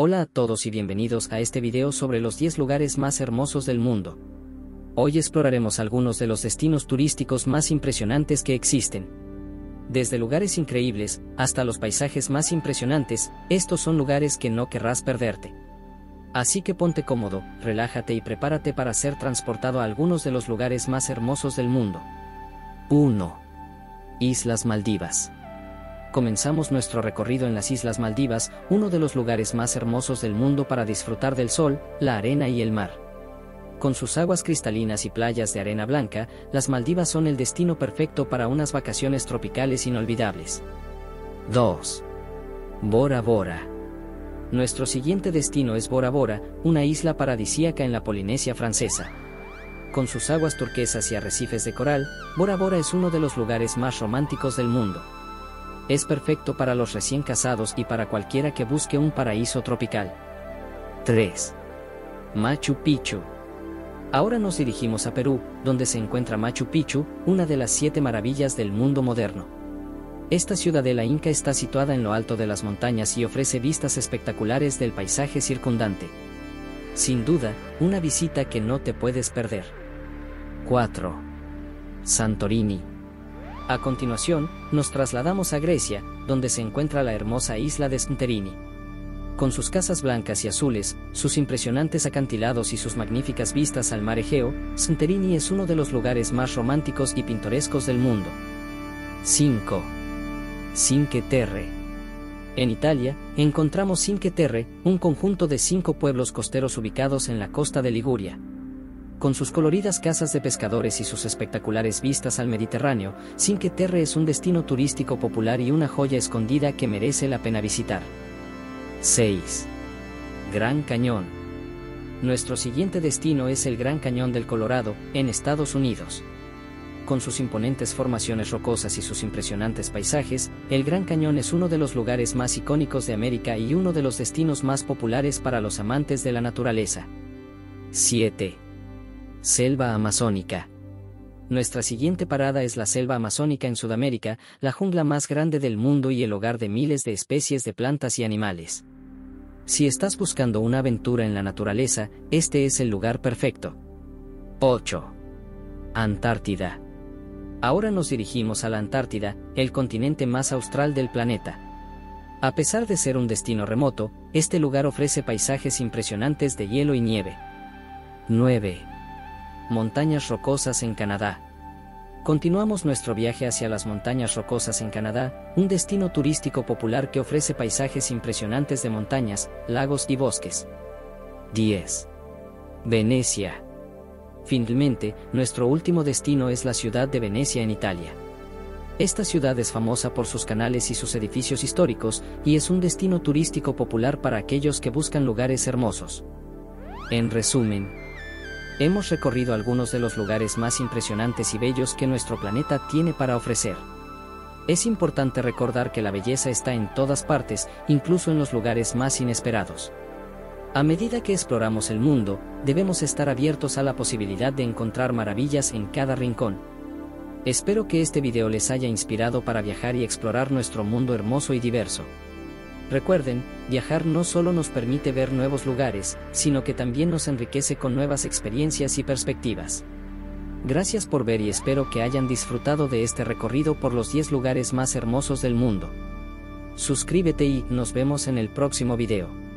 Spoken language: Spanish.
Hola a todos y bienvenidos a este video sobre los 10 lugares más hermosos del mundo. Hoy exploraremos algunos de los destinos turísticos más impresionantes que existen. Desde lugares increíbles, hasta los paisajes más impresionantes, estos son lugares que no querrás perderte. Así que ponte cómodo, relájate y prepárate para ser transportado a algunos de los lugares más hermosos del mundo. 1. Islas Maldivas. Comenzamos nuestro recorrido en las Islas Maldivas, uno de los lugares más hermosos del mundo para disfrutar del sol, la arena y el mar. Con sus aguas cristalinas y playas de arena blanca, las Maldivas son el destino perfecto para unas vacaciones tropicales inolvidables. 2. Bora Bora. Nuestro siguiente destino es Bora Bora, una isla paradisíaca en la Polinesia francesa. Con sus aguas turquesas y arrecifes de coral, Bora Bora es uno de los lugares más románticos del mundo. Es perfecto para los recién casados y para cualquiera que busque un paraíso tropical. 3. Machu Picchu. Ahora nos dirigimos a Perú, donde se encuentra Machu Picchu, una de las 7 maravillas del mundo moderno. Esta ciudadela inca está situada en lo alto de las montañas y ofrece vistas espectaculares del paisaje circundante. Sin duda, una visita que no te puedes perder. 4. Santorini. A continuación, nos trasladamos a Grecia, donde se encuentra la hermosa isla de Santorini. Con sus casas blancas y azules, sus impresionantes acantilados y sus magníficas vistas al mar Egeo, Santorini es uno de los lugares más románticos y pintorescos del mundo. 5. Cinque Terre. En Italia, encontramos Cinque Terre, un conjunto de 5 pueblos costeros ubicados en la costa de Liguria. Con sus coloridas casas de pescadores y sus espectaculares vistas al Mediterráneo, Cinque Terre es un destino turístico popular y una joya escondida que merece la pena visitar. 6. Gran Cañón. Nuestro siguiente destino es el Gran Cañón del Colorado, en Estados Unidos. Con sus imponentes formaciones rocosas y sus impresionantes paisajes, el Gran Cañón es uno de los lugares más icónicos de América y uno de los destinos más populares para los amantes de la naturaleza. 7. Selva Amazónica. Nuestra siguiente parada es la selva amazónica en Sudamérica, la jungla más grande del mundo y el hogar de miles de especies de plantas y animales. Si estás buscando una aventura en la naturaleza, este es el lugar perfecto. 8. Antártida. Ahora nos dirigimos a la Antártida, el continente más austral del planeta. A pesar de ser un destino remoto, este lugar ofrece paisajes impresionantes de hielo y nieve. 9. Montañas Rocosas en Canadá. Continuamos nuestro viaje hacia las Montañas Rocosas en Canadá, un destino turístico popular que ofrece paisajes impresionantes de montañas, lagos y bosques. 10. Venecia. Finalmente, nuestro último destino es la ciudad de Venecia en Italia. Esta ciudad es famosa por sus canales y sus edificios históricos, y es un destino turístico popular para aquellos que buscan lugares hermosos. En resumen, hemos recorrido algunos de los lugares más impresionantes y bellos que nuestro planeta tiene para ofrecer. Es importante recordar que la belleza está en todas partes, incluso en los lugares más inesperados. A medida que exploramos el mundo, debemos estar abiertos a la posibilidad de encontrar maravillas en cada rincón. Espero que este video les haya inspirado para viajar y explorar nuestro mundo hermoso y diverso. Recuerden, viajar no solo nos permite ver nuevos lugares, sino que también nos enriquece con nuevas experiencias y perspectivas. Gracias por ver y espero que hayan disfrutado de este recorrido por los 10 lugares más hermosos del mundo. Suscríbete y nos vemos en el próximo video.